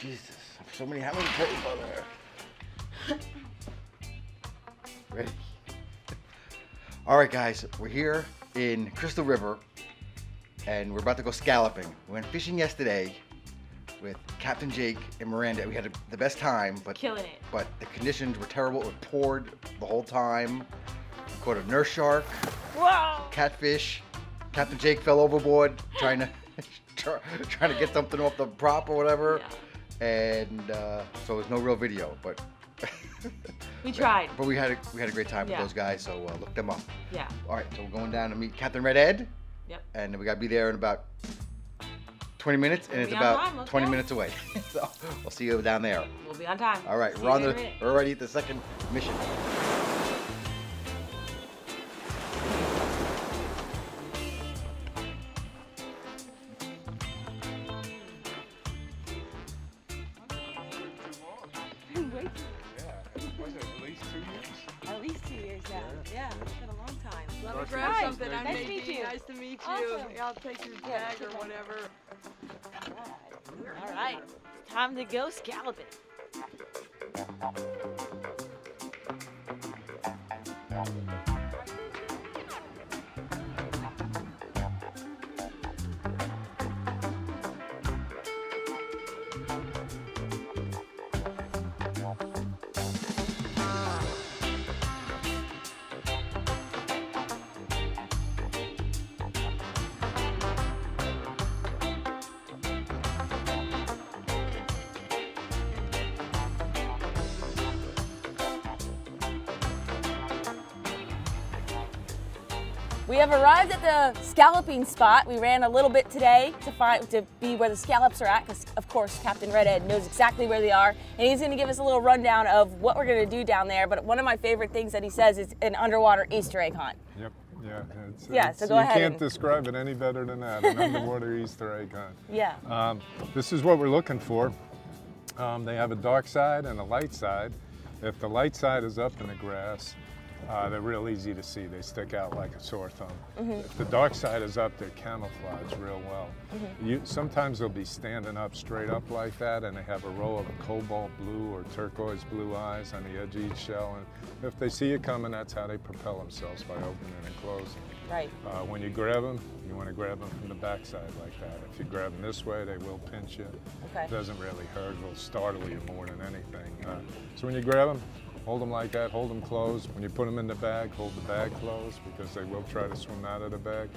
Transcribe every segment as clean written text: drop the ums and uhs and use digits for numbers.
Jesus, I have so many. How many plays are there? Ready? All right, guys, we're here in Crystal River, and we're about to go scalloping. We went fishing yesterday with Captain Jake and Miranda. We had the best time, but killing it. But the conditions were terrible. It poured the whole time. We caught a nurse shark. Whoa! Catfish. Captain Jake fell overboard trying to trying to get something off the prop or whatever, yeah. And so there's no real video, but we tried. But we had a great time, yeah, with those guys. So look them up. Yeah. All right, so we're going down to meet Captain Red Ed. Yep. And we gotta be there in about 20 minutes, and it's about 20 minutes away. So we'll see you down there. We'll be on time. All right, we're already at the second mission. Nice to meet you. Awesome. I'll take your tag or whatever. All right, it's time to go scalloping. We have arrived at the scalloping spot. We ran a little bit today to be where the scallops are at, because of course Captain Red Ed knows exactly where they are, and he's gonna give us a little rundown of what we're gonna do down there. But one of my favorite things that he says is an underwater Easter egg hunt. Yep, yeah. So go ahead. You can't describe it any better than that, an underwater Easter egg hunt. Yeah. This is what we're looking for. They have a dark side and a light side. If the light side is up in the grass, they're real easy to see. They stick out like a sore thumb. Mm-hmm. If the dark side is up, they're camouflaged real well. Mm-hmm. Sometimes they'll be standing up straight up like that, and they have a row of cobalt blue or turquoise blue eyes on the edge of each shell. And if they see you coming, that's how they propel themselves, by opening and closing. Right. When you grab them, you want to grab them from the backside like that. If you grab them this way, they will pinch you. Okay. It doesn't really hurt. It will startle you more than anything. So when you grab them, hold them like that, hold them closed. When you put them in the bag, hold the bag closed, because they will try to swim out of the bag.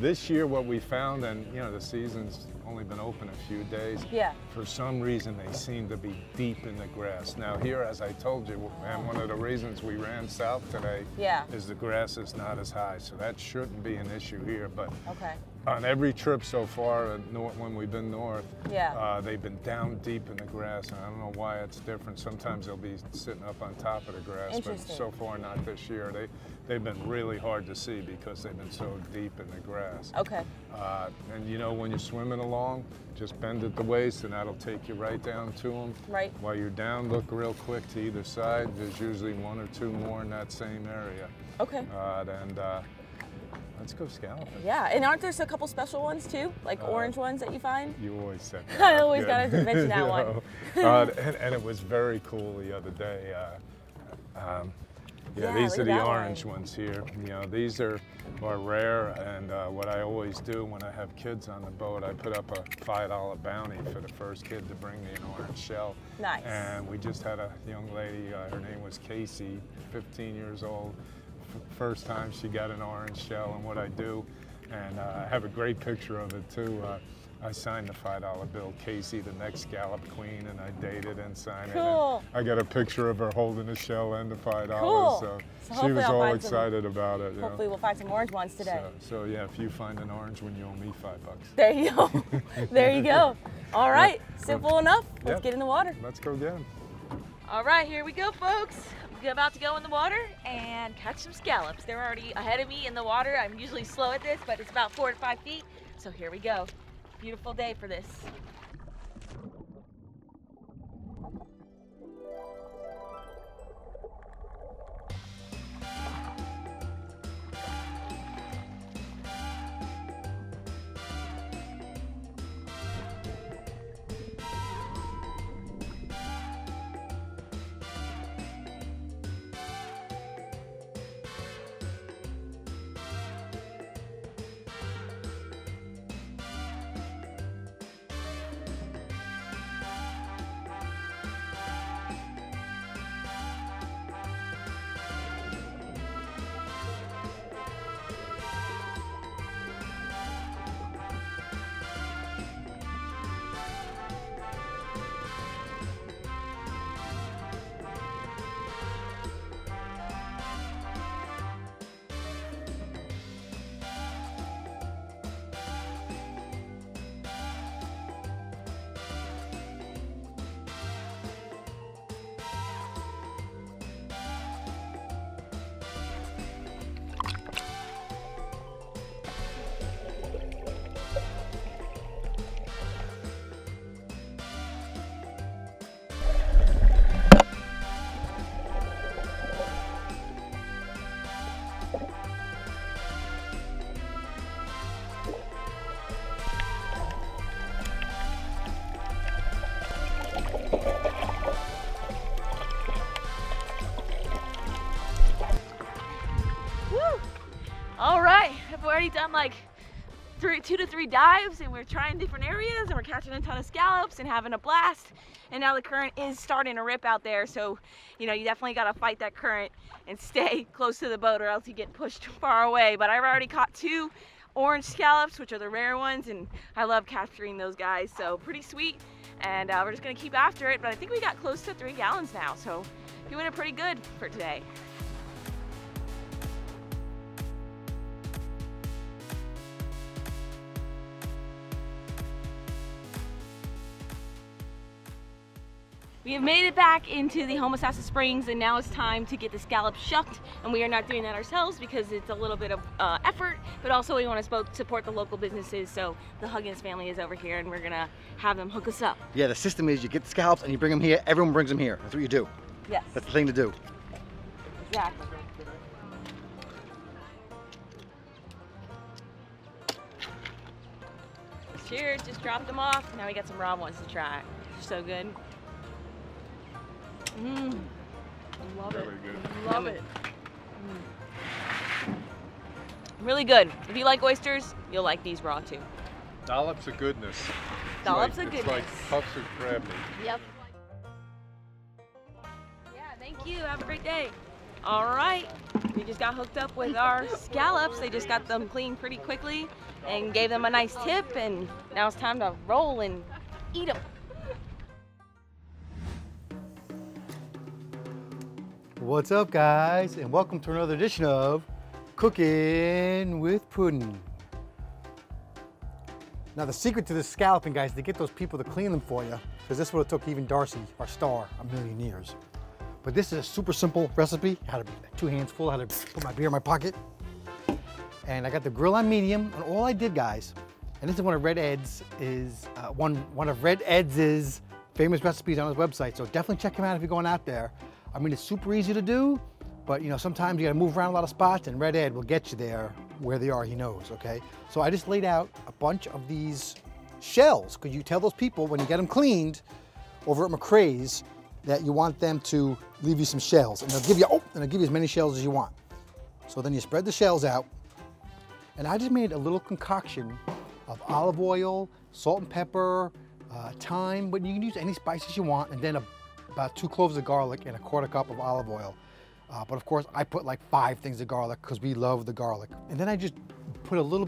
This year what we found, and you know, the season's only been open a few days. Yeah. For some reason they seem to be deep in the grass. Now here, as I told you, and one of the reasons we ran south today, yeah, is the grass is not as high, so that shouldn't be an issue here. But okay, on every trip so far, when we've been north, yeah, they've been down deep in the grass, and I don't know why it's different. Sometimes they'll be sitting up on top of the grass, but so far not this year. They've been really hard to see because they've been so deep in the grass. Okay. And you know, when you're swimming along, just bend at the waist, and that'll take you right down to them. Right. While you're down, look real quick to either side. There's usually one or two more in that same area. Okay. Let's go scalloping. Yeah, and aren't there a couple special ones too? Like orange ones that you find? You always said that. I always got to mention that one. And it was very cool the other day. Yeah, these are the orange ones here. You know, these are rare, and what I always do when I have kids on the boat, I put up a $5 bounty for the first kid to bring me an orange shell. Nice. And we just had a young lady, her name was Casey, 15 years old. First time she got an orange shell, and what I do, and I have a great picture of it too. I signed the $5 bill, Casey, the next scallop queen, and I dated and signed cool. it. And I got a picture of her holding the shell and the $5. Cool. So she was all excited about it. Hopefully, we'll find some orange ones today. So yeah, if you find an orange one, you owe me $5. There you go. There you go. All right, simple enough. Let's get in the water. Let's go get them. All right, here we go, folks. About to go in the water and catch some scallops. They're already ahead of me in the water. I'm usually slow at this, but it's about 4 to 5 feet. So here we go. Beautiful day for this. done like 2 to 3 dives, and we're trying different areas, and we're catching a ton of scallops and having a blast. And now the current is starting to rip out there, so you know, you definitely got to fight that current and stay close to the boat, or else you get pushed far away. But I've already caught 2 orange scallops, which are the rare ones, and I love capturing those guys, so pretty sweet. And we're just gonna keep after it, but I think we got close to 3 gallons now, so doing it pretty good for today. We have made it back into the Homosassa Springs, and now it's time to get the scallops shucked, and we are not doing that ourselves because it's a little bit of effort, but also we want to support the local businesses, so the Huggins family is over here and we're gonna have them hook us up. Yeah, the system is you get the scallops and you bring them here, everyone brings them here. That's what you do. Yes. That's the thing to do. Exactly. Cheers, just dropped them off. Now we got some raw ones to try. They're so good. Mmm. Love Very good. Love it. Mm. Really good. If you like oysters, you'll like these raw too. Dollops of goodness. Dollops of goodness. It's like puffs of crab meat. Yep. Thank you, have a great day. All right, we just got hooked up with our scallops. They just got them cleaned pretty quickly and gave them a nice tip, and now it's time to roll and eat them. What's up, guys, and welcome to another edition of Cooking with Puddin. Now, the secret to this scalloping, guys, is to get those people to clean them for you, because this would have took even Darcy, our star, a million years. But this is a super simple recipe. I had 2 hands full, I had to put my beer in my pocket. And I got the grill on medium, and all I did, guys, and this is one of Red Ed's famous recipes on his website, so definitely check him out if you're going out there. I mean, it's super easy to do, but you know, sometimes you gotta move around a lot of spots, and Red Ed will get you there where they are, he knows, okay? So I just laid out a bunch of these shells, because you tell those people when you get them cleaned over at McCray's, that you want them to leave you some shells, and they'll give you as many shells as you want. So then you spread the shells out, and I just made a little concoction of olive oil, salt and pepper, thyme, but you can use any spices you want, and then about 2 cloves of garlic and a 1/4 cup of olive oil. But of course, I put like 5 things of garlic because we love the garlic. And then I just put a little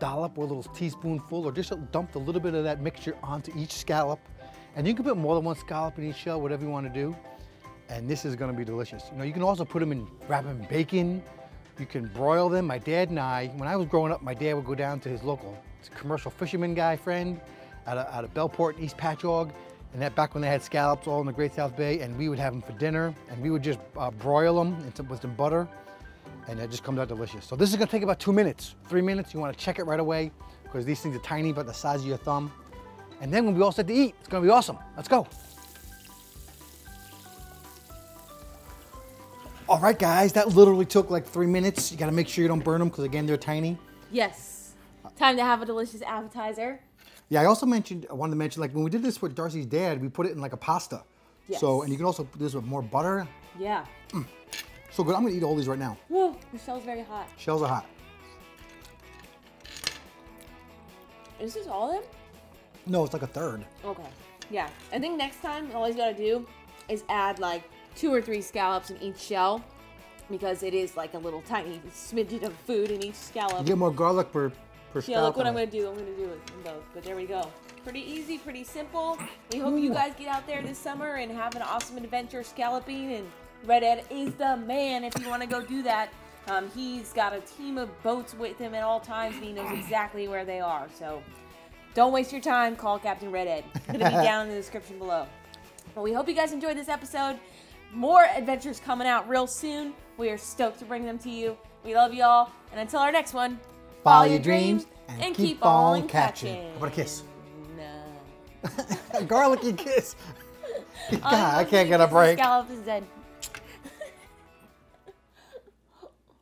dollop or a little teaspoonful, or just dumped a little bit of that mixture onto each scallop. And you can put more than 1 scallop in each shell, whatever you want to do. And this is going to be delicious. You know, you can also put them in, wrap them in bacon. You can broil them. My dad and I, when I was growing up, my dad would go down to his local commercial fisherman guy friend out of Bellport, East Patchogue. And that back when they had scallops all in the Great South Bay, and we would have them for dinner. And we would just broil them with some butter. And it just comes out delicious. So this is going to take about 2 minutes, 3 minutes. You want to check it right away because these things are tiny, but the size of your thumb. And then when we all set to eat, it's gonna be awesome. Let's go. All right, guys, that literally took like 3 minutes. You gotta make sure you don't burn them because again, they're tiny. Yes, time to have a delicious appetizer. Yeah, I also wanted to mention like when we did this with Darcy's dad, we put it in like a pasta. Yes. So, and you can also do this with more butter. Yeah. Mm, so good, I'm gonna eat all these right now. Whoa, the shell's very hot. Shells are hot. Is this all of them? No, it's like 1/3. Okay, yeah. I think next time, all you gotta do is add like 2 or 3 scallops in each shell because it is like a little tiny smidgen of food in each scallop. You get more garlic per scallop. Yeah, look what I'm gonna do. I'm gonna do it in both, but there we go. Pretty easy, pretty simple. We hope you guys get out there this summer and have an awesome adventure scalloping, and Red Ed is the man if you wanna go do that. He's got a team of boats with him at all times, and he knows exactly where they are, so. Don't waste your time, call Captain Red Ed. It's gonna be down in the description below. But we hope you guys enjoyed this episode. More adventures coming out real soon. We are stoked to bring them to you. We love y'all, and until our next one, follow your dreams and keep on catching. How about a kiss? No. Garlicky kiss. God, I can't get a break. Scallop is dead.